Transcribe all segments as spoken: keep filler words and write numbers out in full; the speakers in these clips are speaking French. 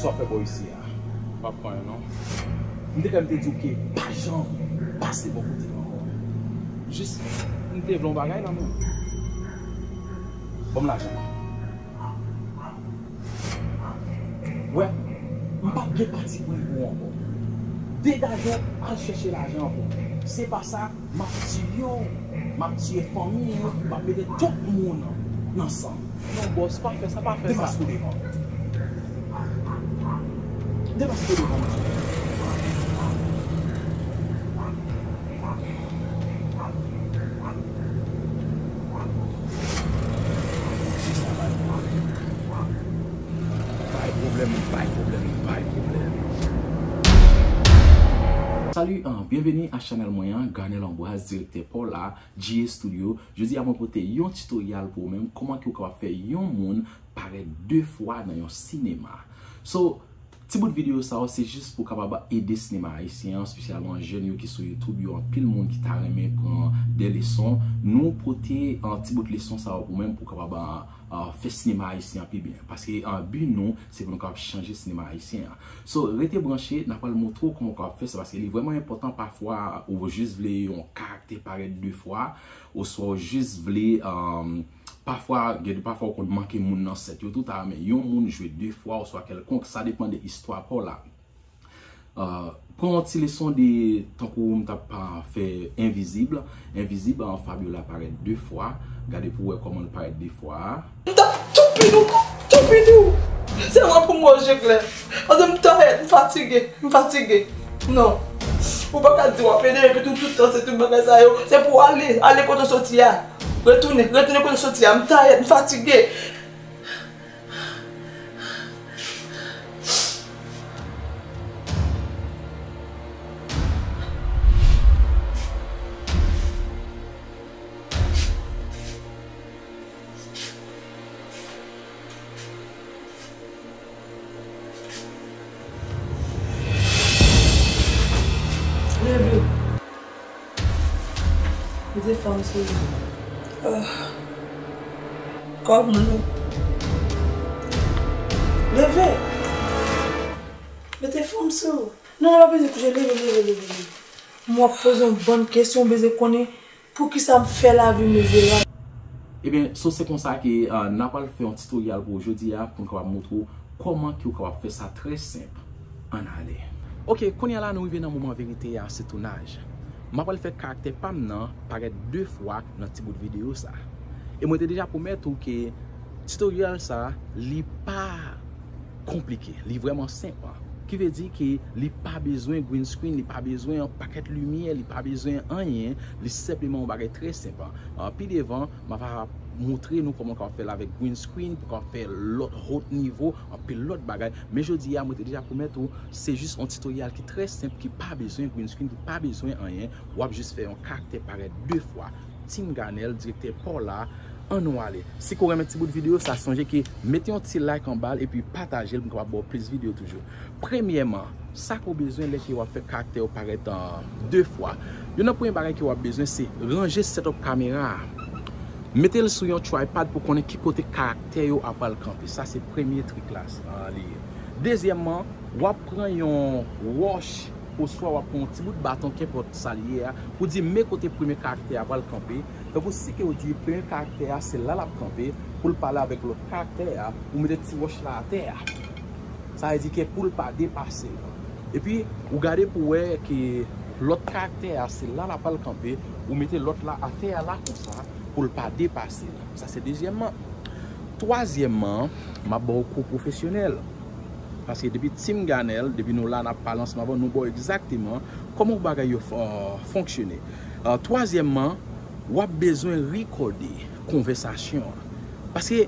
ça fait bon ici. Pas point, non? Je vais te dire que pas gens, pas ces bons côtés. Juste, je vais te faire un bagage dans le monde. Bon, l'argent. Ouais, je ne vais pas te partir pour le bon. Dégager, aller chercher l'argent. C'est pas ça, ma petite yo, ma petite famille, ma petite tout le monde ensemble. Non, boss, pas faire ça, pas faire ça. Démasquer devant moi. Salut, hein, bienvenue à Channel Moyen, Garnel Ambroise, directeur Paula, G A. Studio. Je dis à mon côté, un tutoriel pour vous-même, comment vous pouvez faire un monde paraître deux fois dans un cinéma. So, cette petite vidéo, c'est juste pour aider les cinémas haïtiens, spécialement les jeunes qui sont sur YouTube, il y a plein de monde qui t'a aimé prendre des leçons. Nous, pour tes petites leçons, pour même pour faire le cinéma haïtien plus bien. Parce que en but, nous, c'est pour changer le cinéma haïtien. Donc, restez branchés, n'a pas le mot trop comment on fait ça, parce qu'il est vraiment important parfois, ou juste voulez un caractère paraître deux fois, ou soit juste voulez. Parfois, il y a parfois qu'on manque de monde dans cette tout à mais il y a un monde joué deux fois ou soit quelconque, ça dépend de l'histoire pour là. Euh, prends une leçon de tant qu'on t'a pas fait invisible, invisible en Fabiola apparaît deux fois, regardez pour voir comment elle apparaît deux fois. Tout pinou, tout pinou. C'est moi pour moi je clair. On me t'arrête, fatigué, fatigué. Non. Ou pas qu'à dire on pédé tout tout temps c'est tout bagage ça yo, c'est pour aller, aller quand on sortir. Retournez, retournez quand je sortis, je suis tired, je suis fatiguée. Bienvenue. Vous êtes femme, c'est vous. Comme nous. Levez. Mettez forme ça. Non, on va pas coucher. Levez, levez, levez. Moi, pose une bonne question, mais je connais pour qui ça me fait la vie misérable. Eh bien, so c'est comme ça que euh, n'a pas fait un tutoriel pour aujourd'hui pour qu'on va montrer comment qu'on va faire ça très simple. En aller. Ok, qu'on y a là, nous venons dans le moment vérité à ce tournage. Je vais faire caractère P A M nan paraître deux fois dans ce bout de vidéo ça. Et moi j'ai déjà promis que tutoriel ça n'est pas compliqué, il est vraiment simple. Qui veut dire que il pas besoin de green screen, il pas besoin de paquet de lumière, il pas besoin de rien, il simplement un très simple. Puis devant, je vais montrer nous comment on fait avec green screen, comment on fait l'autre haut niveau, puis l'autre bagage. Mais je dis à moi déjà pour mettre c'est juste un tutoriel qui est très simple, qui pas besoin de green screen, qui pas besoin de rien. On va juste faire un caractère paraître deux fois. Team Garnel, directeur Paula, on nous aller. Si vous aimez un petit bout de vidéo, ça songez que mettez un petit like en bas et puis partagez pour avoir plus de vidéos toujours. Premièrement, ça qu'on a besoin de faire caractère paraître deux fois. Il y a un premier bagage qui a besoin, c'est ranger setup caméra. Mettez-le sur un tripod pour qu'on ait qui côté caractère à pas le camper. Ça, c'est le premier truc là. Deuxièmement, on prend un wash ou soit on prend un petit bout de bâton qui est pour s'allier pour dire mes côtés premier caractère à le camper. Donc, si vous dites que le premier caractère c'est là la camper pour parler avec l'autre caractère, vous mettez le petit wash là à terre. Ça veut dire que pour ne pas dépasser. Et puis, vous regardez pour voir que l'autre caractère c'est là la pas le camper, vous mettez l'autre là à terre là comme ça. Pour ne pas dépasser. Ça c'est deuxièmement. Troisièmement, ma beaucoup professionnel. Parce que depuis Team Garnel, depuis nous là, nous parlons ensemble, nous voyons exactement comment le bagage fonctionne. Euh, troisièmement, on a besoin de recorder conversation. Parce que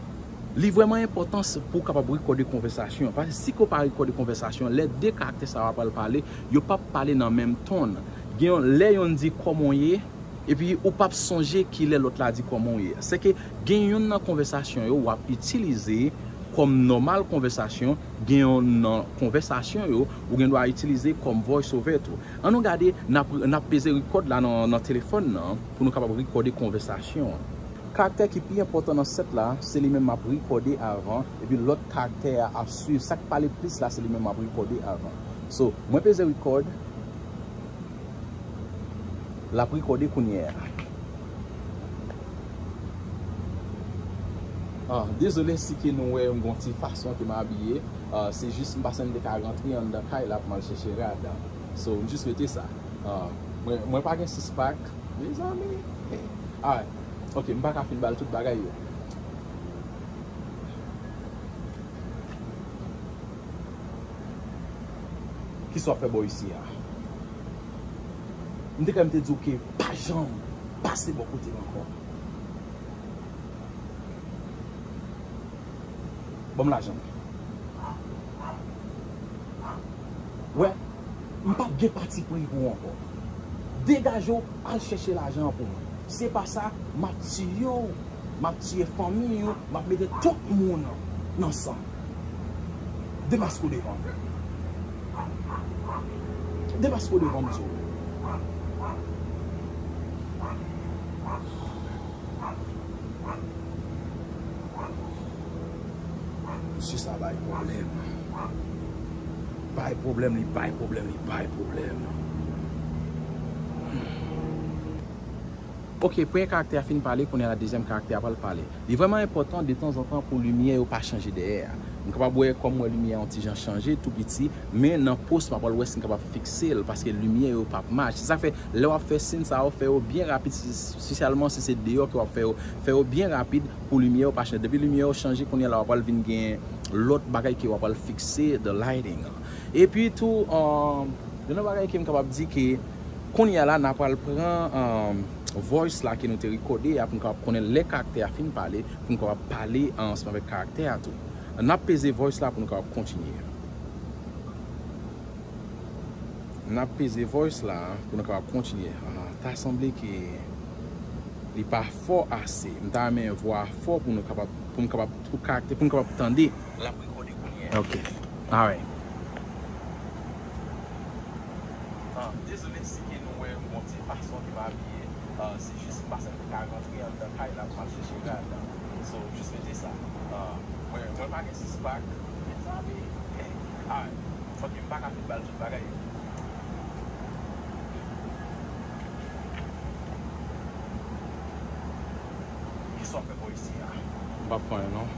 c'est vraiment important pour recorder conversation. Parce que si on ne record de conversation, les deux caractères ça va pas parler, ils ne peuvent pas parler dans le même ton. Les gens disent comment ils. Et puis, ou pas songer qu'il est l'autre là dit comment il est. C'est que, gagne une conversation, ou à utiliser comme normal conversation, gagne une conversation, ou gagne doit utiliser comme voice over tout. On nous garde, n'a pesé record là dans le téléphone, pour nous capable recorder conversation. caractère qui est plus important dans cette là, c'est lui même à recorder avant, et puis l'autre caractère à suivre, ça qui parle plus là, c'est lui même à recorder avant. So, moi je vais record, la recorder kounière. Ah, désolé si que nous avons une petite façon qui m'a habillé, ah, c'est juste une personne de quarante ans en Dakar et là pour chercher là dedans. So, juste mettez ça. Ah, moi moi pas qu'un six pack, mes amis. Ah, OK, je ne vais pas faire balle toute bagaille. Qui soit fait beau ici. Je vais te dire que pas jambe, passez beaucoup de temps encore. Bon la jambe. Ouais, je ne vais pas de parti pour encore. Dégagez, allez chercher l'argent pour moi. C'est pas ça, ma tué, ma tué famille, ma mette tout le monde ensemble. Démasque devant. Démasque devant nous. Monsieur, ça va être problème. Pas de problème, il pas de problème, il pas de problème. Ok, premier caractère fin parler, qu'on est la deuxième caractère après le parler. Il est vraiment important de temps en temps pour lumière ou pas changer d'air. On ne peut pas voir comment lumière anti-gens changer tout petit, mais dans poste pas voir c'est capable fixer parce que lumière ou pas marche. Ça fait là on fait signe ça on fait bien rapide spécialement si c'est dehors qu'on fait faire bien rapide pour lumière ou pas changer. Depuis lumière changer qu'on est là on va venir gain l'autre bagaille qui va pas fixer the lighting. Et puis tout euh de nos bagaille qui est capable dire que qu'on y a là n'a pas le prend voice là qui nous te recorder pour qu'on connaître les caractères fin parler pour qu'on parler ensemble avec caractère tout. On a pesé voice là pour qu'on continuer. On a pesé voice là pour qu'on continuer. T'as semblé que il pas fort assez. On t'a mis voix fort pour nous capable pour nous capable tout caractère pour nous capable tendre la recorder. OK. All right. Ah, désolé si que nous on monte façon qui va bien. Uh, c'est juste parce que tu as rentré en Dakar et la marché chez là. So, juste mettez ça. Moi, je ne vais pas laisser ce bac. Mes amis. Ah, il faut que je ne fasse pas de balle de bagaille. Qui sont fait pour ici? Pas point, non? Je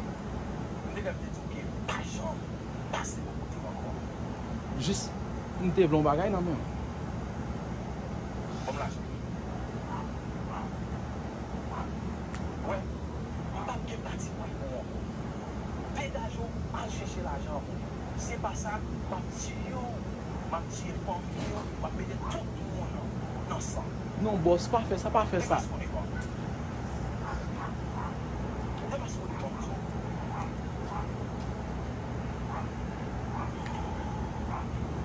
ne vais pas dire que pas chambre. Passez beaucoup de temps encore. Juste, nous développons de bagaille, non? Comme la chambre. C'est pas ça, ma tuyau, ma tuyau, ma tuyau, ma tout le monde ensemble. Non, boss, pas fait ça, pas fait ça.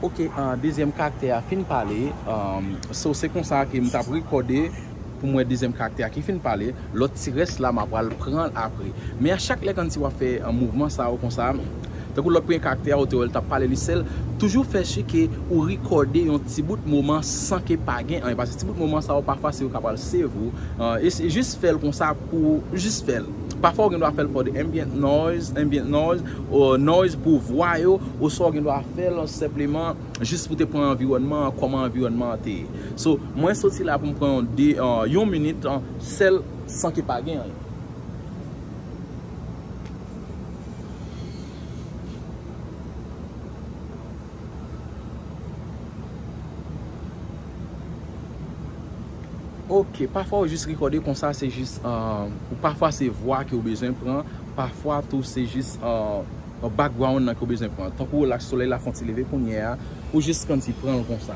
Ok, un deuxième caractère, fin de parler. Um, so, c'est comme ça que je t'ai recordé. Pour moi, deuxième caractère qui fin de parler, l'autre reste là, je vais le prendre après. Mais à chaque fois, quand tu vas faire un mouvement, ça ou comme ça, donc l'autre premier caractère, tu as parlé de celle, toujours faire chier que vous recordez un petit bout de moment sans que pas gain. Parce que petit bout de moment, ça va parfois c'est capable de c'est vous. Et c'est juste faire comme ça pour juste faire. Parfois, on doit faire pour de ambient noise, ambient noise, ou noise pour voir, ou soit on doit faire simplement juste pour te prendre l'environnement, comment l'environnement est. So, moi, je suis là pour me prendre une minute, celle sans que pas gain. Ok, parfois juste recorder comme ça, c'est juste, euh, ou parfois c'est voix que vous avez besoin de prendre, parfois tout c'est juste un euh, background que vous avez besoin de prendre. Tant que le soleil la fonte lever qu'on y a, ou juste quand il prend comme ça.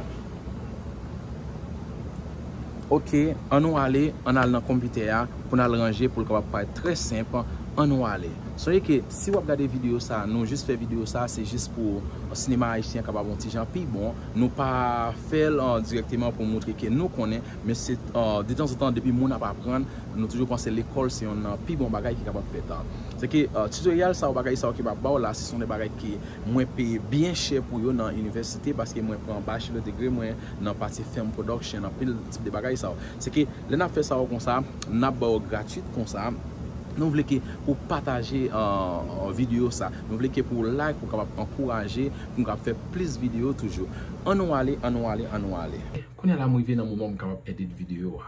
Ok, on va aller, on a le computer pour nous ranger pour le capable être très simple, on va aller. Soyez que si vous regardez vidéo ça, nous juste fait vidéo ça, c'est juste pour le cinéma haïtien capable bon petit gens puis bon, nous pas faire uh, directement pour montrer que nous connaît, mais c'est uh, de temps en temps depuis mon n'a pas apprendre, nous toujours penser l'école c'est un plus bon bagage qui capable faire. C'est que uh, tutoriel ça ou bagage ça qui va ba là, ce sont des bagages qui moins payé bien cher pour yo dans l'université parce que moi prend bachelor degré, moi dans partie film production, dans pile type de bagage ça. C'est que les n'a fait ça comme ça, n'a pas gratuit comme ça. Nous voulons que pour partager en euh, vidéo ça, nous voulons que pour like, pour encourager, pour faire plus de vidéos toujours. On nous aller, on nous aller, on nous aller. Quand on arrive dans le moment où on est capable d'éditer vidéo,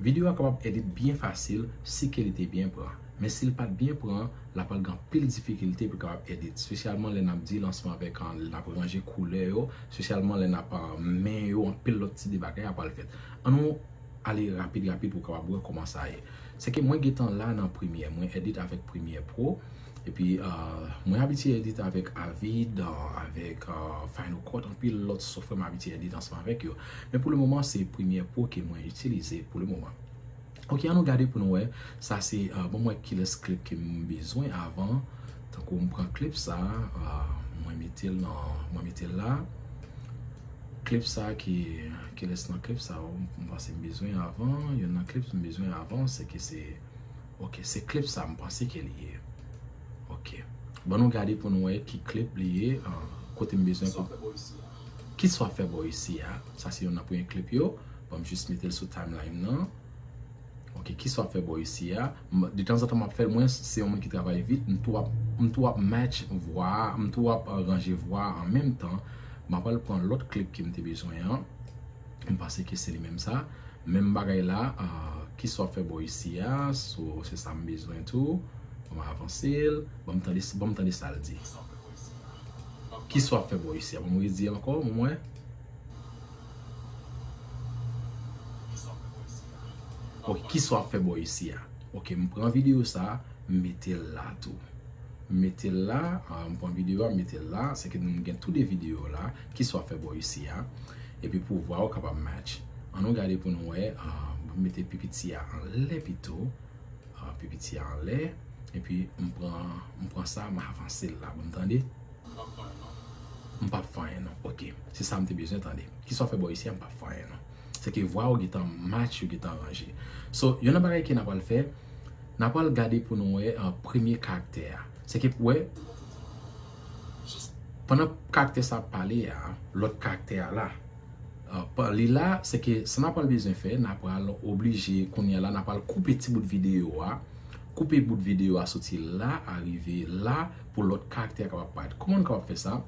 vidéo est capable d'éditer bien facile si elle était bien prend. Mais s'il pas bien prend, la pas grand pile difficulté pour capable aider, spécialement les n'a dit lancement avec la ranger couleur, spécialement les n'a pas main yo en pile l'autre petit bagaille pas le fait. On nous aller rapide rapide pour capable commencer. C'est que moi j'étais là dans Premiere, moi édite avec Premiere Pro et puis euh, moi habitué édite avec Avid, avec euh, Final Cut, puis l'autre software m'habitué édite ensemble avec eux. Mais pour le moment c'est Premiere Pro que moi utilisé pour le moment. OK, on regarde pour nous, ça c'est euh, bon moi qui le clip que j'ai besoin avant. Donc on prend clip ça, euh, moi mettez là, moi mettez là. Clip ça qui qui laisse dans clip ça on va c'est besoin avant il y en a clip besoin avant c'est que c'est OK c'est clip ça me penser qu'elle est OK bon on regarder pour nous qui clip lié côté besoin qui soit fait beau ici ça c'est on a pour un clip yo on juste mettre le sur timeline non OK qui soit fait beau ici de temps en temps m'a faire moins c'est un monde qui travaille vite on doit on doit match voir on doit ranger voir en même temps. Je vais prendre l'autre clip qui m'a besoin. Je pense que c'est le même ça. Même bagaille là, euh, qui soit fait bon ici, so, c'est ça que j'ai besoin tout. On va avancer. Je vais m'entendre ça le dire. Qui soit fait bon ici, je vais dire encore, moi. Ok, qui soit fait bon ici. Ok, je prends vidéo ça, mettez là tout. Mettez là, un bon vidéo, mettez là, c'est que nous avons toutes les vidéos là qui sont faites ici. Et puis pour voir, on est capable de match. On a regardé pour nous, on mettait Pipitia en lait, plutôt. Pipitia en lait. Et puis on prend, on prend ça, on avance là. Vous entendez? On ne peut pas faire, non. Ok, c'est ça que j'ai besoin, attendez. Qui sont faites ici, on ne peut pas faire, non. C'est que voir, on est en match, on est en rangé. Donc, il y en a pareil qui n'a pas le fait. On n'a pas regardé pour nous un premier caractère. C'est que ouais, pendant caractère ça parler l'autre caractère là euh, parler là c'est que ça n'a pas le besoin faire n'a pas obligé qu'on y a là n'a pas couper petit bout de vidéo a couper bout de vidéo à sortir là arriver là pour l'autre caractère capable pas comment on capable faire ça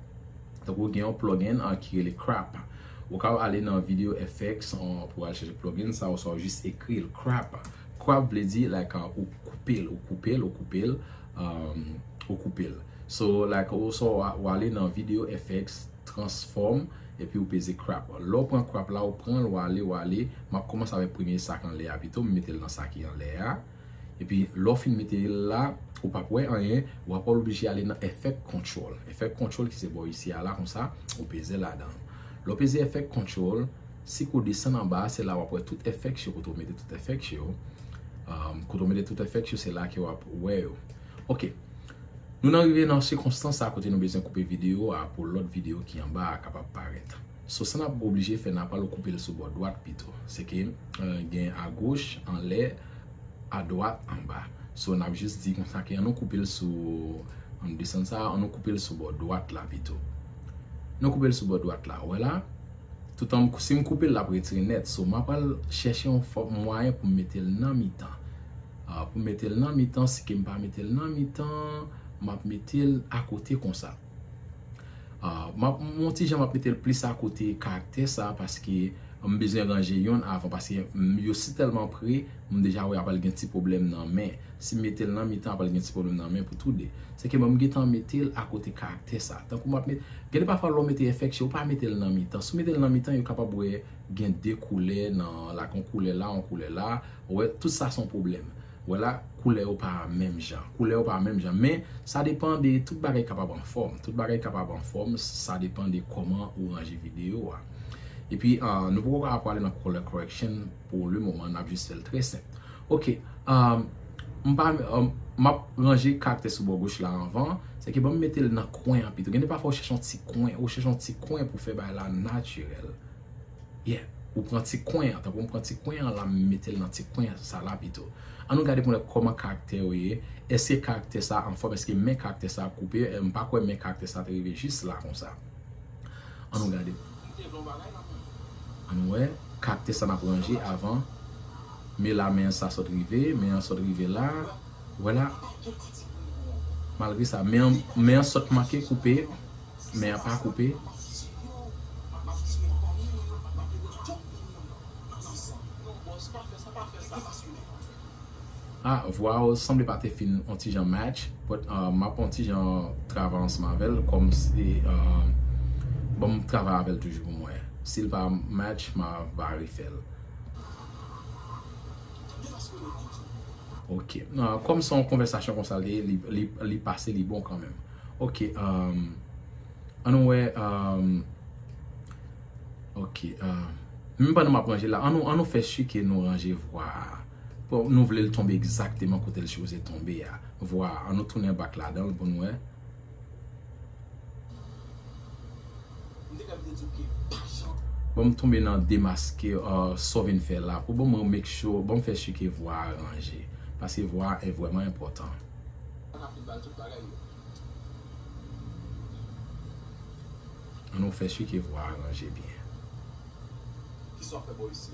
donc on gagne un plugin en qui est le crap on capable aller dans vidéo F X on pour aller chercher plugin ça on sort juste écrire le crap crap veut dire like ou couper ou couper ou couper Um, au coupé. So, like, also, ou aller dans vidéo F X, transform, et puis ou pèse crap. L'on prend crap là, ou prend, ou aller, ou aller, ma commence avec premier sac en l'air, plutôt, mettez le dans sac en l'air, et puis l'on fin mettez là, ou pas pour rien, ou pas obligé aller dans F X control. F X control qui c'est bon ici, là, comme ça, ou pèse là-dedans. L'on pèse F X control, si qu'on descend en bas, c'est là où après tout F X, ou qu'on mette tout F X, ou qu'on mette tout F X, c'est là qu'on va, ouais. OK. Nous arrivons dans ces circonstances à côté nous besoin couper vidéo pour l'autre vidéo qui en bas capable apparaître. So ça n'a pas obligé faire n'a pas le couper le sous bord droite plutôt. C'est que gain à gauche en l'air à droite en bas. So on a juste dit comme ça qu'on nous couper le sous on descend ça on nous couper le sous bord droite là plutôt. Nous couper le sous bord droite là voilà. Tout en si me couper la retirer net so m'a pas chercher un moyen pour mettre le dans mi-temps. Uh, pour mettre le nom mi-temps, si je ne pas mettre le nom mi-temps, je vais mettre à côté comme ça. Uh, mon petit, je vais mettre le plus à côté caractère ça parce que je besoin de ranger yon avant parce que je suis tellement prêt, je déjà ouais, pas un petit problème dans mais si je mettre le nom mi-temps, je vais un petit problème dans main pour tout de. C'est que je vais mettre à côté caractère ça. Donc je vais mettre pas falloir mettre effect, je vais pas mettre le nom mi-temps. Si je mettre le nom mi-temps, je suis capable de gain des couleurs dans la couleur là, on couleur là, ouais, tout ça son problème. Voilà, couleur pas même genre, couleur pas même genre, mais ça dépend de toute bagaille capable en forme, toute bagaille capable en forme, ça dépend de comment on range vidéo. Et puis euh, nous pourrons parler dans color correction pour le moment, on a juste fait le très simple. OK, euh, on pas m'a ranger caractère sur bord gauche là avant, c'est que bon mettre le dans coin en plutôt. Gagne pas faut chercher un petit coin, ou chercher un petit coin pour faire ba la naturel. Yeah, ou prend petit coin, tant pour prend petit coin là mettre le dans petit coin ça là plutôt. On regarde pour comment caractère est, est-ce que caractère ça en forme parce que mes caractères ça coupé, on pas quoi mes caractères ça arrivé juste là comme ça. On regarde. On ouais, caractère ça n'a pas ranger avant. Mais la main ça sort rivé, mais en sort rivé là, voilà. Malgré ça, mais en mais sort marqué coupé, mais pas coupé. Ah, voilà, semble pas te fin un petit genre match, but euh, m'a un petit genre travail ensemble avec comme si euh, bon travail avec toujours pour moi. S'il va match, m'a va refaire. Ok, uh, comme son conversation comme ça, les passer les bons quand même. Ok, um, anyway, um, ok, uh, même pas nous m'apprendre là, on nous fait chier que nous ranger voir, pour nous voulons tomber exactement côté les choses est tombée à voir, on nous tourne back là dans le bon ouais. Bon tomber dans démasquer, uh, sauver une faire là, pour bon make sure, bon faire chier que voir ranger. Parce que voir est vraiment important. On nous fait ce que voir ranger bien. Qui soit fait beau ici?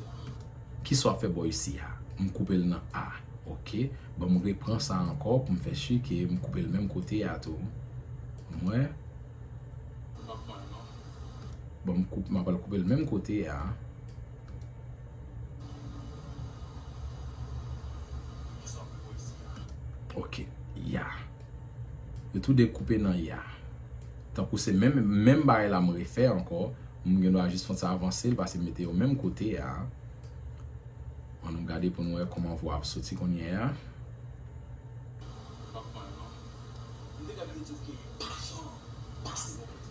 Qui soit fait beau ici? Je coupe le nom A. Ok. Bon, je reprends ça encore pour me faire ce que je coupe le même côté à tout. Ouais. Bon, je coupe, je vais couper le même côté à. Ok, ya. Je tout découpé dans ya. Tant que c'est même même bail là me refaire encore, je dois juste faire ça avancer parce que mettre au même côté ya. On nous regarder pour nous voir comment voir sortir qu'on y a.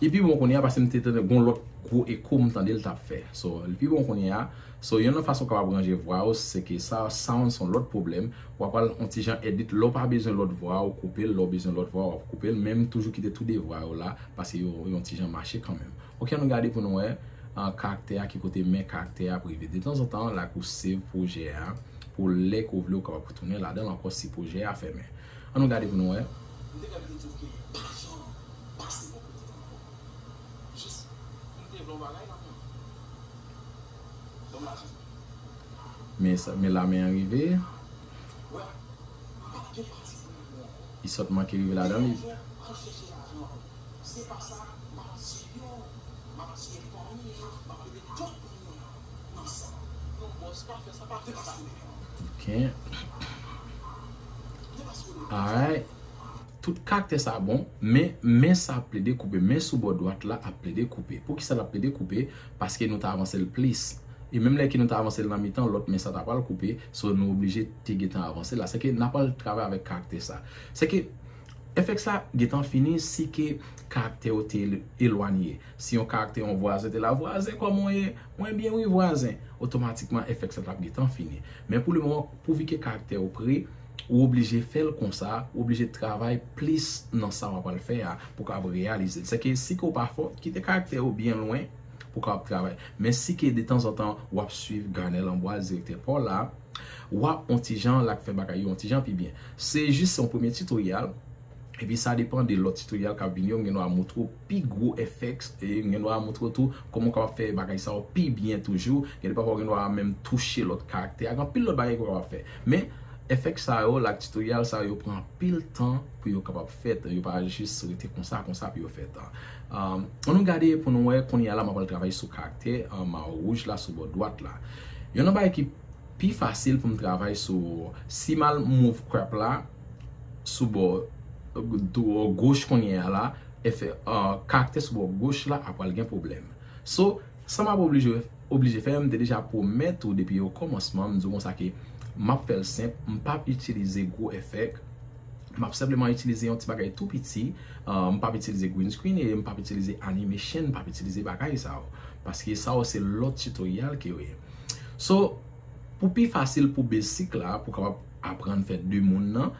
Et puis bon qu'on y a parce que mettre dans bon l'autre gros et comme tande le t'a fait. So, et puis bon qu'on y a, so y a une façon qu'on va brancher voix c'est que ça sound son l'autre problème, on va on petit gens edit l'on pas besoin l'autre voix ou couper l'on besoin l'autre voix ou couper même toujours quitter tout des voix là parce que on petit gens marcher quand même. OK, on regarder pour nous un caractère qui côté mes caractères privé. De temps en temps la course c'est projet pour les qu'on veut qu'on va tourner là-dedans encore si projet à fermer. On regarder pour nous. Mais, ça, mais la main arrivée, il saute manqué arrivé là-dedans. Il... Ok. Alright. Tout caractère ça bon, mais mais ça a plaidé coupé, mais sous bord droite là a plaidé coupé. Pour qui ça l'a plaidé coupé? Parce que nous t'a avancé le plus. Et même là qui nous t'a avancé dans mi-temps, l'autre mais ça t'a pas le coupé, so nous obligé de temps avancer là. C'est que n'a pas le travail avec caractère ça. C'est que effet ça étant fini si que caractère éloigné. Si on caractère on voisin de la voisin comme on est, moins bien oui voisin, automatiquement effet ça t'a étant fini. Mais pour le moment pour que caractère au prix ou obligé de faire comme ça, obligé de travailler plus dans ça, on va pas le faire pour qu'on réalise. C'est que si qu'on pas fort, quitte caractère bien loin pour qu'on travaille. Mais si que de temps en temps, on va suivre Garnel Ambroise, directeur Paula, on va on petit gens là qui fait bagaille, on petit gens puis bien. C'est juste son premier tutoriel. Et puis ça dépend de l'autre tutoriel qui vient, on va montrer plus gros effets et on va montrer tout comment on va faire bagaille ça plus bien toujours, et pas on va même toucher l'autre caractère, quand pile l'autre bagaille qu'on va faire. Mais effet ça yo la tutoriel ça yo prend pile temps pour yo capable faire yo pas juste rester comme ça comme ça puis yo faire euh on regarder pour nous qu'on y a là m'a pas travailler sur caractère en ma rouge là sur bord droite là y en a pas qui plus facile pour me travailler sur si mal move crop là sur bord gauche qu'on y a là effet euh caractère sur bord gauche là après le gain problème so ça m'a obligé obligé faire déjà pour mettre depuis au commencement nous disons ça que m'a fait simple, m'pa utiliser gros effet, m'a simplement utiliser un petit bagage tout petit, euh, m'pa utiliser green screen et m'pa utiliser animation, m'pa utiliser bagage ça parce que ça c'est l'autre tutoriel que oui. So pour plus facile pour basic là pour capable apprendre faire deux mondes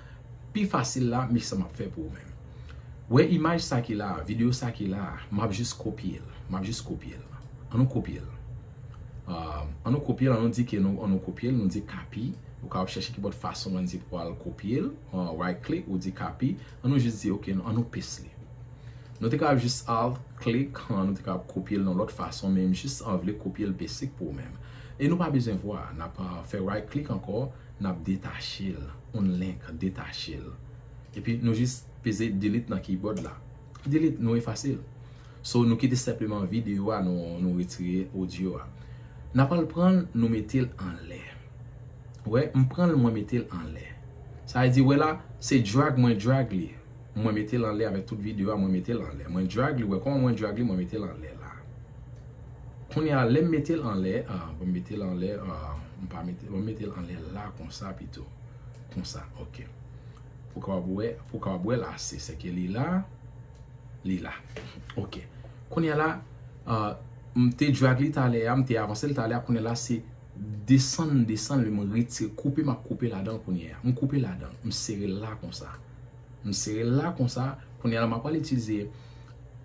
plus facile là, mais ça m'a fait pour moi-même. Ouais, image ça qui là, vidéo ça qui là, m'a juste copier, m'a juste copier. On nous copie. Euh, on nous copie, on nous dit que nous on nous copie, on nous dit copy. Ou quand on cherche qui bonne façon on dit pour le copier, on right click ou dit copy, on nous juste dit OK, on nous paste. Nous avons juste alt click, nous avons copier dans l'autre façon, même juste on veut copier le basic pour même. Et nous pas besoin voir, n'a pas fait right click encore, n'a détaché, on link détaché. Et puis nous juste peser delete dans keyboard là. Delete nous est facile. So nous quitter simplement vidéo à nous nous retirer audio. N'a pas le prendre, nous mettez en l'air. Ouais, on prend le moi mettez en l'air. Ça veut dire ouais là, c'est drag moins drag li. Moi mettez en l'air avec toute vidéo, moi mettez en l'air. Moi drag li, ouais comment moi drag li, moi mettez en l'air là. On est à l'aime mettez en l'air, ah, on mettez en l'air, ah, on pas mettez, on mettez en l'air là comme ça plutôt. Comme ça, OK. Pourquoi ouais, pourquoi ouais là, c'est ce qu'elle est là. Li là. OK. Qu'on y a là euh m'te drag li t'aller, m'te avancer t'aller, qu'on est là c'est descendre descendre le me retirer, couper m'a couper là-dedans qu'on y a. On couper là-dedans, me serrer là comme ça. Me serrer là comme ça, qu'on y a là m'a pas utiliser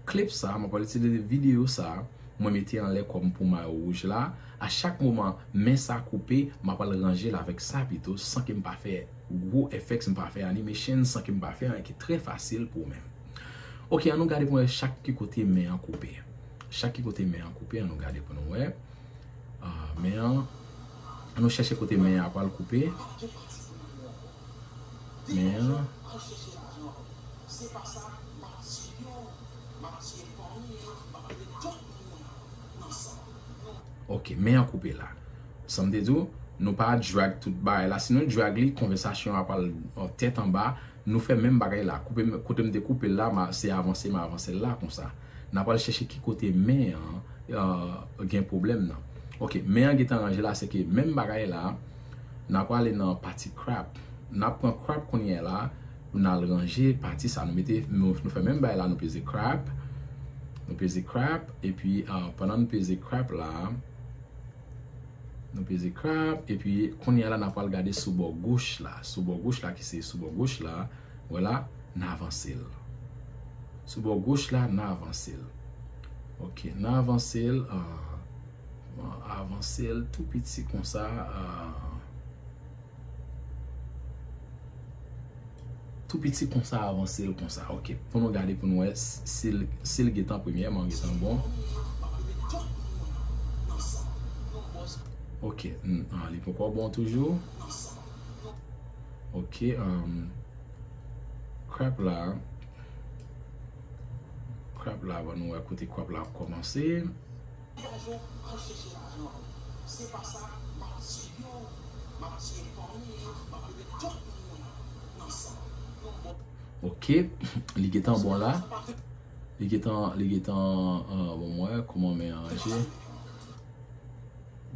clip ça, m'a pas utiliser vidéo ça, moi mettre en l'air comme pour ma rouge là, à chaque moment, mais ça couper, m'a pas le ranger là avec ça plutôt sans que me pas faire gros effects, me pas faire animation, sans que me pas faire qui très facile pour même. OK, on nous garde pour chaque côté mais en couper. Chaque côté mais en couper, on nous garde pour nous ouais. Euh mais on nous cherche côté mais à pas le couper. Mais c'est pas ça, OK, mais en couper là. Ça me dit nous pas drag tout bas là, sinon drag les conversation à pas tête en bas. Nous fait même bagaille là, couper côté me découper là, c'est avancer, mais avancer là comme ça. N'a pas chercher qui côté mais euh gain problème non. OK, mais en étant rangé là, c'est que même bagaille là, n'a pas aller dans partie crap. N'a prend crap qu'on y est là, on a le ranger partie ça nous mettez nous fait même bagaille là, nous peser crap. Nous peser crap et puis pendant nous peser crap là, nous peser crap et puis qu'on y a là n'a pas regarder sous bord gauche là, sous bord gauche là qui c'est sous bord gauche là, voilà, n'a avancé. Sous bord gauche là, n'a avancé. OK, n'a avancé euh avancé tout petit comme ça euh, tout petit comme ça avancé comme ça. OK, pour nous regarder pour nous c'est c'est le guetant premièrement, guetant bon. OK, mm, allez, pourquoi bon toujours? OK, um, crap là. Crap là, on va écouter crap là pour commencer. OK, les guettant bon là. Les guettant, les guettant, euh, bon moi, ouais, comment mélanger?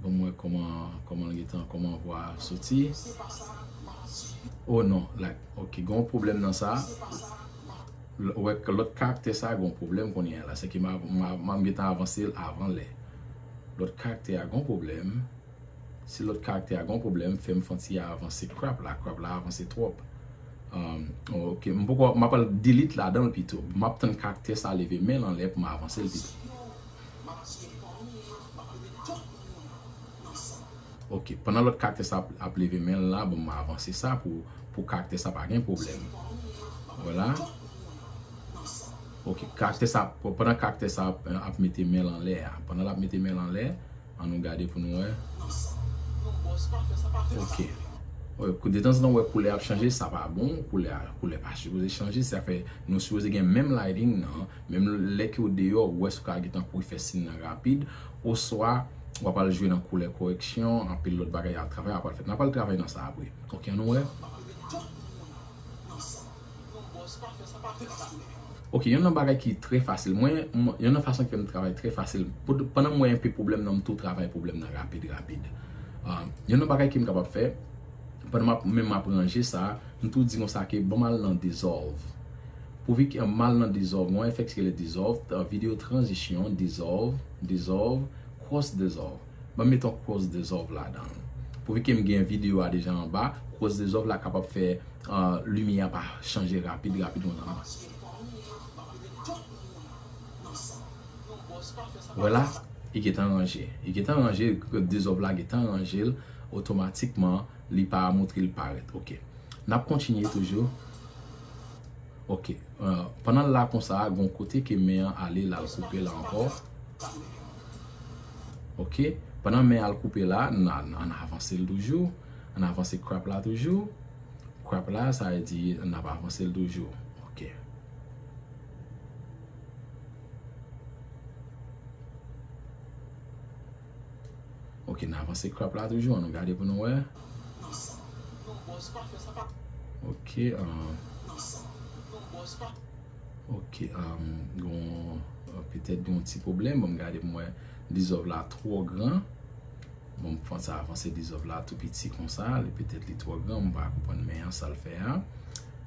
Bon moi comment comment le temps comment voir sortir. Oh non, là like, OK, gon problème dans ça. Ouais, l'autre caractère ça gon problème qu'on y a là, c'est que m'a m'a le temps avancer avant les. L'autre caractère a gon problème. Si l'autre caractère a gon problème, fait me sentir avancer crap là, crap là avancer trop. Um, OK, pourquoi m'a pas delete là dans le plutôt. M'a tant caractère ça lever mais en l'air pour m'avancer le plutôt. OK, pendant l'autre caractère ça a levé main là, bon m'a avancer ça pour pour caractère ça pas gain problème. Voilà. OK, caractère ça pendant caractère ça a mettre main en l'air. Pendant l'a mettre main en l'air, on nous garder pour nous. OK. Ouais, de temps en temps ouais couleur a changé, ça pas bon, couleur couleur pas supposé changer, ça fait nous supposé gain même lighting non, même les qui au dehors ouais sous caractère pour faire signe rapide au soir. On va pas le jouer dans couleur correction, en pile l'autre bagaille à travailler, on va pas le faire. On va pas le travailler dans ça après. OK, on ouais. OK, il y a un bagaille qui est très facile. Moi, il y a une façon que je travaille très facile. Pendant moi un peu problème dans tout travail problème dans rapide rapide. Il y a un bagaille qui me capable faire. Pendant même m'apprendre ça, nous tout disons ça que bon mal dans dissolve. Pour vu qu'il y a mal dans dissolve, moi fait que le dissolve, vidéo transition, dissolve, dissolve. Cross dissolve. Je mets ton cross dissolve là-dedans. Pour que je gagne une vidéo déjà en bas, cause des offres là capable faire euh, lumière pas changer rapide rapide voilà il est arrangé il est arrangé des offres là est arrangé automatiquement il pas montrer il paraît OK n'a continuer toujours OK euh, pendant là comme ça bon côté que mais aller là couper là encore OK pendant mais à le couper là on a avancé toujours on a avancé crop là toujours crop là ça veut dire on a pas avancé toujours OK OK on a avancé crop là toujours on regarde pour nous ouais OK um, OK um, um, peut-être un petit problème on regarde pour moi des œuvres là trop grand bon pense à avancer des œuvres là tout petit comme ça peut-être les trop grand on va comprendre mais ça le fait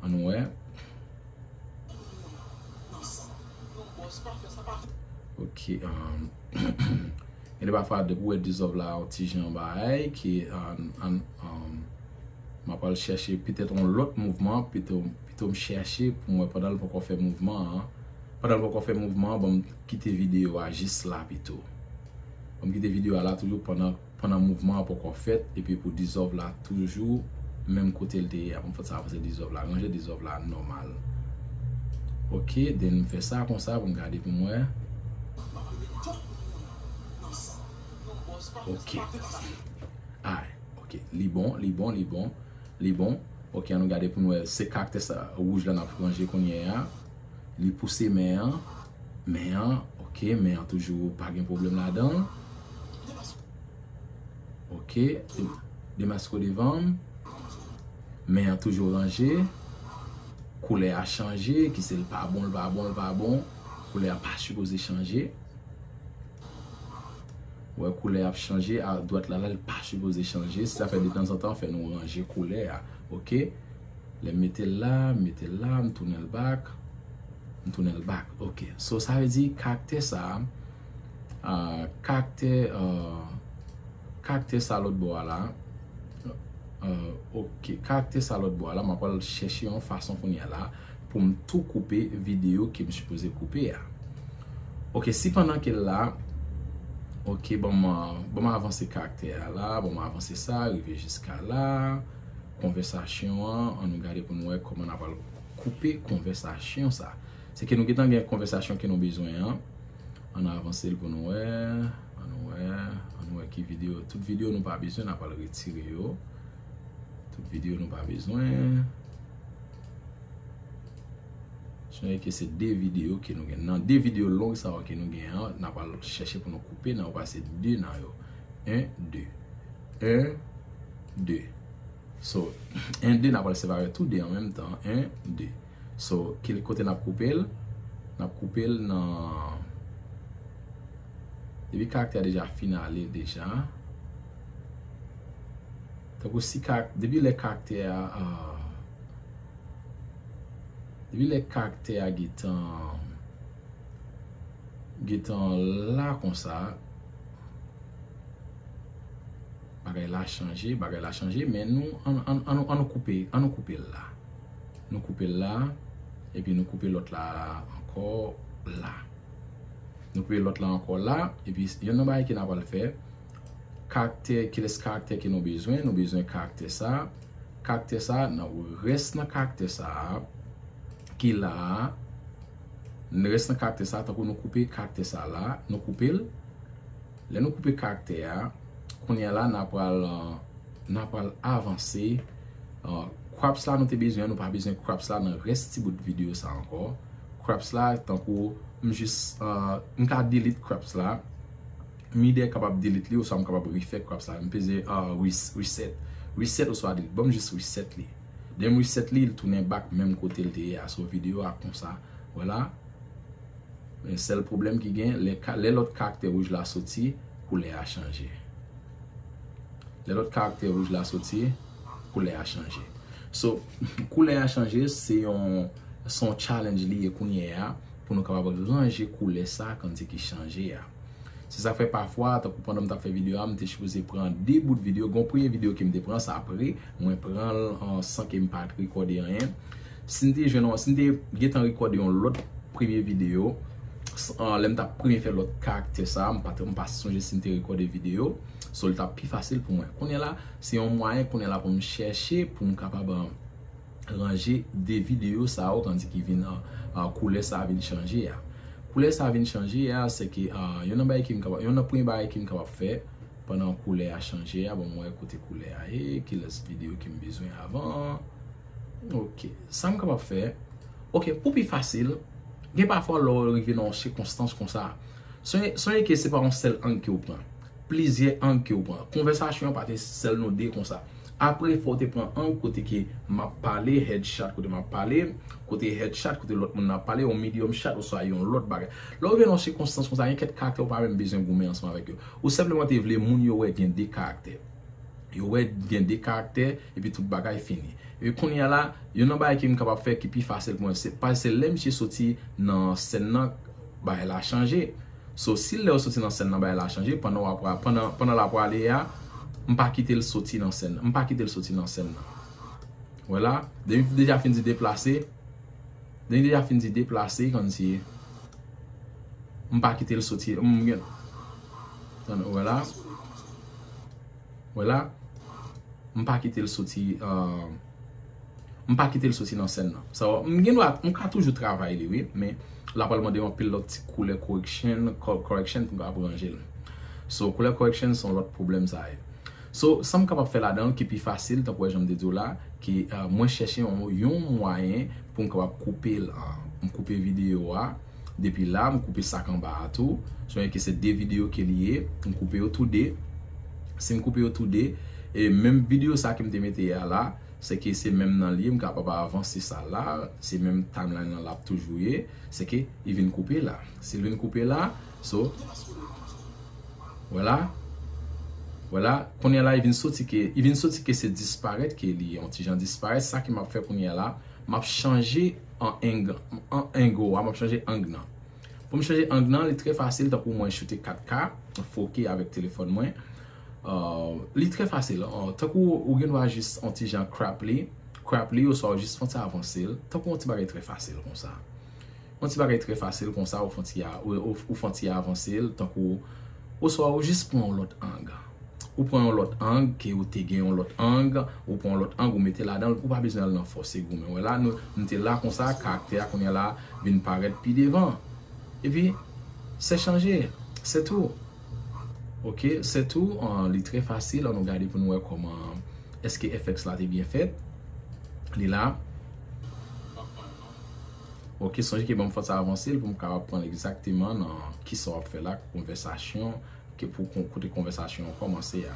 on ouais OK il va faire de boire des œuvres là petit Jean bail qui en m'a pas chercher peut-être un autre mouvement plutôt plutôt me chercher pour moi pendant le qu'on fait mouvement pendant le qu'on fait mouvement bon quitter vidéo juste là plutôt on quitte vidéo là toujours pendant pendant mouvement pour qu'on fait et puis pour dissolve là toujours même côté le on fait ça avancer dissolve là ranger dissolve là normal OK then fait ça comme ça pour regarder pour moi OK ah OK li bon li bon li bon li bon OK on regarder pour nous ces caractères ça rouge là n'a ranger qu'on y a li pousser mais mais OK mais toujours pas de problème là-dedans OK démasque au devant mais toujours rangé couleur a changé qui c'est le pas bon le pas bon le pas bon couleur pas supposé changer ouais couleur a changé à droite là là le pas supposé changer ça fait de temps en temps fait nous ranger couleur OK les mettez là mettez là tourner le bac tourner le bac OK so ça veut dire caractère ça euh, caractère euh, caractère ça l'autre bois là euh, OK caractère ça l'autre bois là m'a pas chercher en façon qu'on y a là pour me tout couper vidéo qui me supposé couper là. OK si pendant qu'elle là OK bon m'a bon avancer caractère là bon m'a avancer ça arriver jusqu'à là conversation on regarde pour nous comment on va couper conversation ça c'est que nous avons une conversation que nous avons besoin. Hein? On a avancé le bon on on qui vidéo. Toute vidéo nous pas besoin, on n'a pas le retirer. Toute vidéo nous pas besoin. Je sais que c'est deux vidéos que nous avons. Dans deux vidéos longues, ça que nous avons, on n'a pas cherché pour nous couper, on va passer deux dans un, deux. un, deux. So, un, deux, on n'a pas le séparer tout deux en même temps. un, deux. So, quel côté n'a coupé? N'a coupé dans le caractère déjà finalisé déjà. Donc aussi depuis les caractères euh, depuis les caractères qui sont qui sont là comme ça. Bagay la changé, bagay la changé, mais nous on on on on couper, on couper là. Nous couper là. Et puis nous couper l'autre là encore là. Nous couper l'autre là encore là. Et puis il y en a qui n'a pas le faire. Caractère, quel est le caractère que nous avons besoin? Nous avons besoin de caractère ça. Caractère ça, nous restons dans caractère ça. Qui là, nous restons dans caractère ça. Tant que nous couper caractère ça là, nous couper. Là, nous couper caractère. Qu'on y a là, nous avons pas avancé. Crops là nous t'es besoin nous pas besoin crops là dans reste bout de vidéo ça encore crops là tant que me juste me ca delete crops là mi dé capable delete li ou ça me capable refaire crops là me peser reset reset ou soit delete bon juste reset li dès me reset li il tourner back même côté le à son vidéo à comme ça voilà mais c'est le problème qui gagne les les l'autre caractère rouge là sorti couleur a changé les l'autre caractère rouge là sorti couleur a changé. So, couleur a changé, c'est son challenge lié qu'on y a pour nous capables de changer couleur ça quand c'est qui change. Si ça fait parfois, pendant que je fais vidéo, je suis supposé prendre des bouts de vidéo. La première vidéo que je prends, ça après, je prends sans que je ne recorde rien. Si je record l'autre première vidéo, je vais premier faire l'autre caractère, ça, je ne vais pas songer si je record des vidéos. C'est plus facile pour moi. On est là, c'est un moyen qu'on est là pour me chercher, pour me capable ranger des vidéos, ça, tandis qu'ils viennent couler, ça vient changer. Couler ça vient changer, c'est que il y en a pas qui me capable, il y en a point pas qui me capable faire pendant couler a changer. Bon moi écouter couler et qui laisse vidéo qui me besoin avant. OK, ça me capable faire. OK, pour plus facile, il parfois l'arriver dans circonstances comme ça. Soyez que c'est pas un seul angle qui prend. Plaisir en que vous prend conversation pas celle nous deux comme ça. Après il faut te prendre un côté qui m'a parlé headshot côté m'a parlé côté headshot côté l'autre monde n'a parlé au medium shot ou soit yon l'autre bagarre. Là on vient dans circonstances comme ça, il y a caractère ou pas même besoin gommer ensemble avec eux. Ou simplement te vle moun yo wè gen des caractères. Yo wè gen des caractères et puis tout bagarre fini. Et qu'on y a là, yon nan bay ki m capable faire qui plus facile pour moi, c'est pas c'est l'aime chez sorti dans scène là bah elle a changé. So, si le sorti dans scène, il a changé pendant la pendant pendant la aller là, on pas quitter le sorti dans scène, on pas quitter le sorti dans scène. Voilà, déjà fini de déplacer. Déjà fini de déplacer quand si on pas quitter le sorti. Voilà. Voilà. On pas quitter le sorti euh on pas quitter le sorti dans scène. Ça on peut toujours travailler oui, mais la parlement de mon pilote couleur correction correction pour arranger. So couleur correction sont l'autre problème ça. So ça me capable faire là-dedans qui plus facile tant que j'aime dire là qui moi chercher un moyen pour capable couper on couper vidéo là depuis là on couper ça en bas tout. So que c'est deux vidéos qui liées, on couper tout deux. Si on couper tout deux et même vidéo ça qui me mettait là c'est que c'est même dans lié capable avancer ça là c'est même timeline dans l'a toujours c'est que il vient couper là s'il vient couper là so voilà voilà qu'on est là il vient sortir que il vient sortir que c'est disparaître que lié anti gens disparaissent ça qui m'a fait qu'on est là m'a changé en angle en angle m'a changé angle pour me changer angle c'est très facile pour moi shooter quatre K foquer avec téléphone moi. Uh, li très facile uh, tant qu'on ou gen doit juste anti gens crapley crapley ou soit juste font ça avancer tant qu'on ti bagay très facile comme ça on ti bagay très facile comme ça ou font ti ou, ou font ti avancer tant qu'on ou soit ou juste prend l'autre angle ou prend l'autre angle que ou te gagne l'autre angle ou prend l'autre angle ou mettez là dedans ou pas besoin d'en forcer vous mais voilà nous on était là comme ça caractère qu'on est là vient paraître puis devant et puis c'est changé c'est tout. OK, c'est tout. On est très facile. On regarde pour nous voir comment est-ce que F X là est bien fait. Il là. OK, songez que bon faut ça avancer pour me comprendre exactement dans qui ça va faire la conversation que pour conclure conversation commencer à.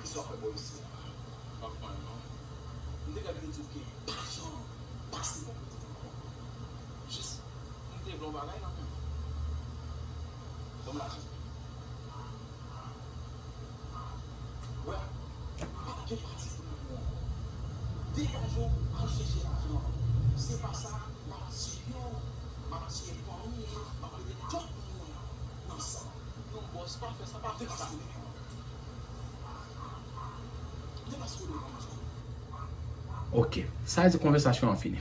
OK, ça c'est conversation finie.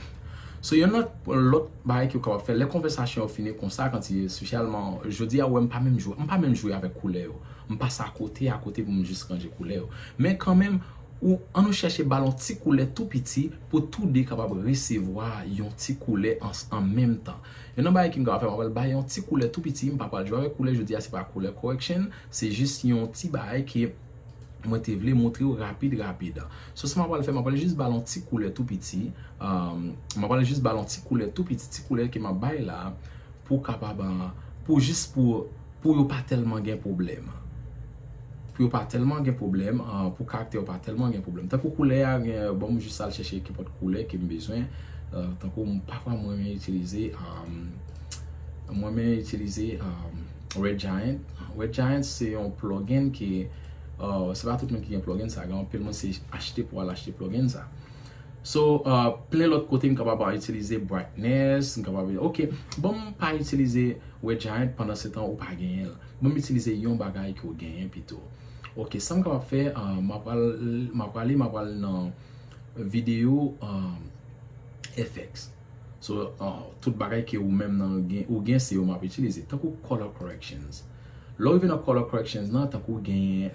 So il y a l'autre bail que qu'on va faire les conversations finies comme ça quand il socialement je dis ah ouais, pas même jouer, pas même jouer avec couleur. On passe à côté à côté pour me juste ranger couleur. Mais quand même ou on nous chercher ballon petit couleur tout petit pour tout dé capable recevoir yon petit couleur en, en même temps. Il y a un bail qui me va faire on bail yon petit couleur tout petit, pas pas jouer avec couleur, je dis ah c'est pas couleur correction, c'est juste yon petit bail qui moi te voulais montrer rapide rapide. So ça m'a pas le faire, m'a pas juste ballon petit couleur tout petit, euh m'a pas juste ballon petit couleur tout petit, petit couleur qui m'a bail là pour capable pour juste pour pour pas tellement gain problème. Pour pas tellement gain problème, euh, pour caractère pas tellement gain problème. Tant que couleur bon juste aller chercher qui porte couleur qui me besoin, euh, tant que parfois moi même utiliser euh, moi même utiliser euh, Red Giant. Red Giant c'est un plugin qui Uh, c'est pas tout le monde qui a un plugin ça, grand pile c'est acheter pour aller acheter plugin ça. So, uh, plein l'autre côté, je suis capable d'utiliser brightness, je suis capable de... Ok, bon, je ne vais pas utiliser WebGiant pendant ce temps où je ne vais pas gagner. Je vais utiliser un bagage que je gagne plutôt. Ok, ça je vais faire, je vais parler dans la vidéo uh, F X. So, uh, tout bagage que vous-même gagnez, c'est vous m'avez utilisé. Tant que color corrections. Lorsque vous avez color corrections, tant que vous gagnez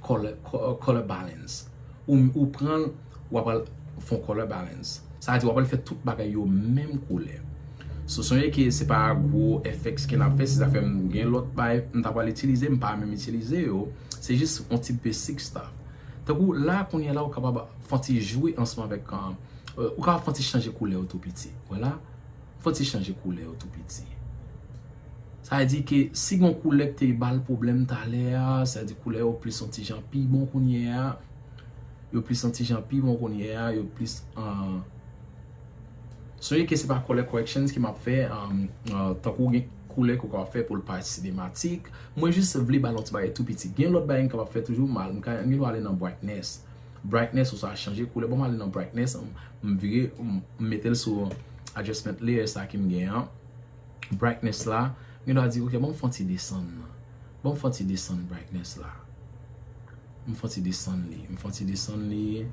color balance. Ou prendre, vous avez font color balance. Ça veut dire qu'on va faire tout bagaille au même couleur. So soyez que c'est pas gros F X qu'on a fait, c'est ça fait gain l'autre bail, on t'a pas l'utiliser, on pas même utiliser yo. C'est juste un type de six star. Donc là qu'on est là on capable fanti jouer ensemble avec un euh, ou capable fanti changer couleur tout petit. Voilà. Fanti changer couleur tout petit. Ça veut dire que si gon couleur t'es bal problème t'as l'air, ça veut dire couleur au plus senti Jean pi bon qu'on y est. Yo plus senti j'en pi bon qu'on y est, yo plus euh soyez que c'est pas color corrections qui m'a fait euh tant qu'on gagne couleur qu'on va faire pour le partie cinématique, moi juste vle balance bail tout petit. Gain l'autre bail qu'on va faire toujours mal, on va aller dans brightness. Brightness ou ça changer couleur, bon aller dans brightness, on virer mettre sur adjustment layer ça qui me gagne. Brightness là, on va dire OK, bon font ti descendre. Bon font ti descendre brightness là. Je fais descendre, je fais descendre, je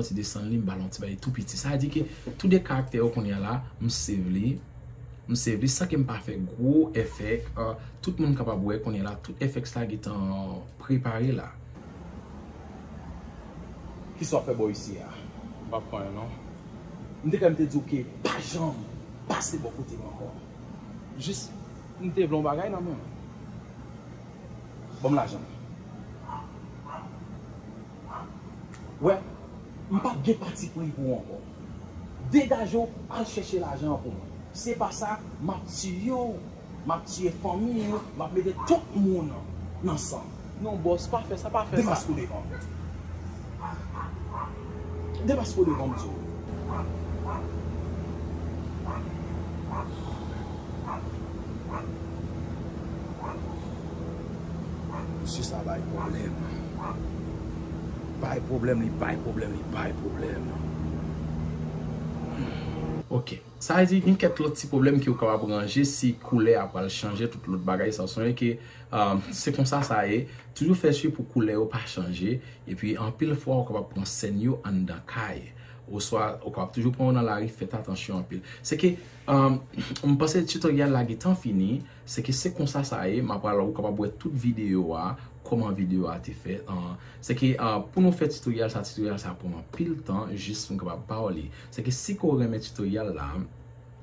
fais descendre, je balance tout petit. Ça veut dire que tous les caractères qu'on a là, je save, je save. Ça qui me fait gros effet, tout le monde est capable de voir qu'on est là, tout effet ça qui est préparé là. Qui sont fait beau ici? Pas point non. Je dis quand même te dire que pas jambe, pas c'est beaucoup de encore. Juste, je te blond bagaille non. Bon l'argent. Ouais, je ne suis pas bien parti pour moi. Dégagez, allez chercher l'argent pour moi. C'est pas ça, je tue, je tue la famille, je mets tout le monde ensemble. Non, boss, pas fait ça, pas fait ça. Démasque devant. Démasque devant. Si ça va être problème. Pas de problème, pas de problème, pas de problème. Ok. Ça veut dire qu'il y a quelques petits problèmes qui sont capables de ranger si couleur après changer toute l'autre bagaille. Ça veut dire que c'est comme ça, ça est. Toujours faire suivre pour couleur pas changer. Et puis en pile fois, on va prendre seigneur en dedans caille. Ou soit, on va toujours prendre dans la rive, faites attention en pile. C'est que, on pense que le tutoriel là qui est fini, c'est que c'est comme ça, ça est, ma parole, on va voir toute vidéo, comment vidéo a été faite. C'est que, pour nous faire tutoriel, ça tutoriel, ça prend pile temps, juste pour nous parler. C'est que si on remet tutoriel là,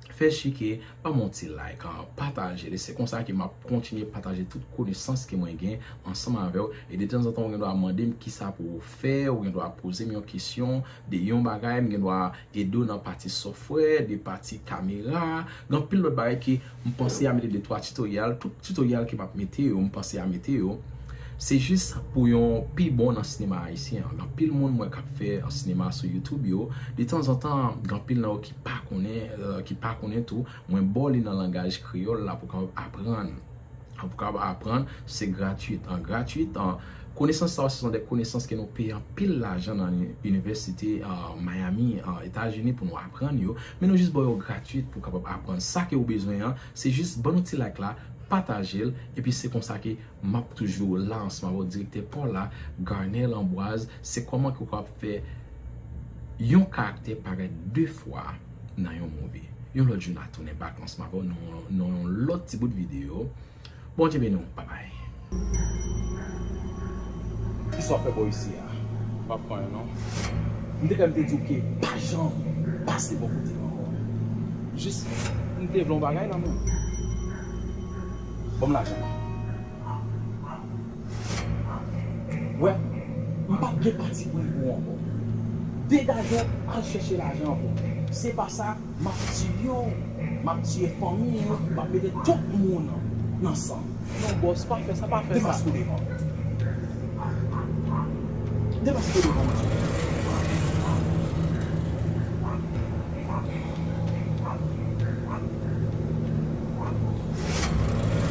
faites chiquer, pas monter like, partager. C'est comme ça que m'a continué à partager toute connaissance que moi j'ai ensemble avec vous. Et de temps en temps, on doit demander qui ça pour faire, on doit poser mes questions, des yon bagay, on doit aider dans la partie software, des parties caméra. Donc, pile l'autre bagay qui me pensait à mettre des trois tutoriels, tout tutoriel qui m'a mettre, me pensait à mettre. C'est juste pour un plus bon dans le cinéma haïtien. Dans pile monde moi qui fait un cinéma sur YouTube yo, de temps en temps, dans pile là qui pas connaît euh, qui pas connaît tout, moi bon dans langage créole là pour apprendre. Pour apprendre, c'est gratuit, en gratuit en connaissance ça ce sont des connaissances que nous payons pile l'argent dans l'université en Miami en États-Unis pour nous apprendre yo, mais nous juste bon gratuit pour capable apprendre ça que vous besoin, c'est juste bon outil like là. Partagez et puis c'est comme ça que map toujours là en ce moment directeur Paula Garnel Ambroise, c'est comment qu'on peut faire un caractère paraît deux fois dans un movie. Yon l'autre jour on a tourné back en ce moment non non l'autre petit bout de vidéo. Bon Dieu bénou, bye bye. Qui sont fait beau ici hein? Pas point non. On dit quand même te dire que pas jambe, pas c'est beaucoup de temps. Juste on te blond bagaille non. Bon l'argent. Ouais, je ne suis pas bien parti pour moi. Dégagez, allez chercher l'argent. C'est pas ça, je tue, je tue la famille, je mets tout le monde ensemble. Non, boss, pas fait ça, pas fait ça. Démasque devant. Démasque devant.